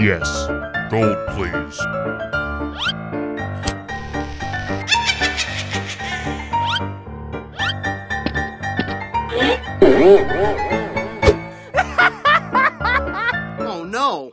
Yes, gold, please. Oh no.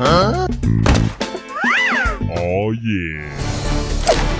Huh? Oh yeah.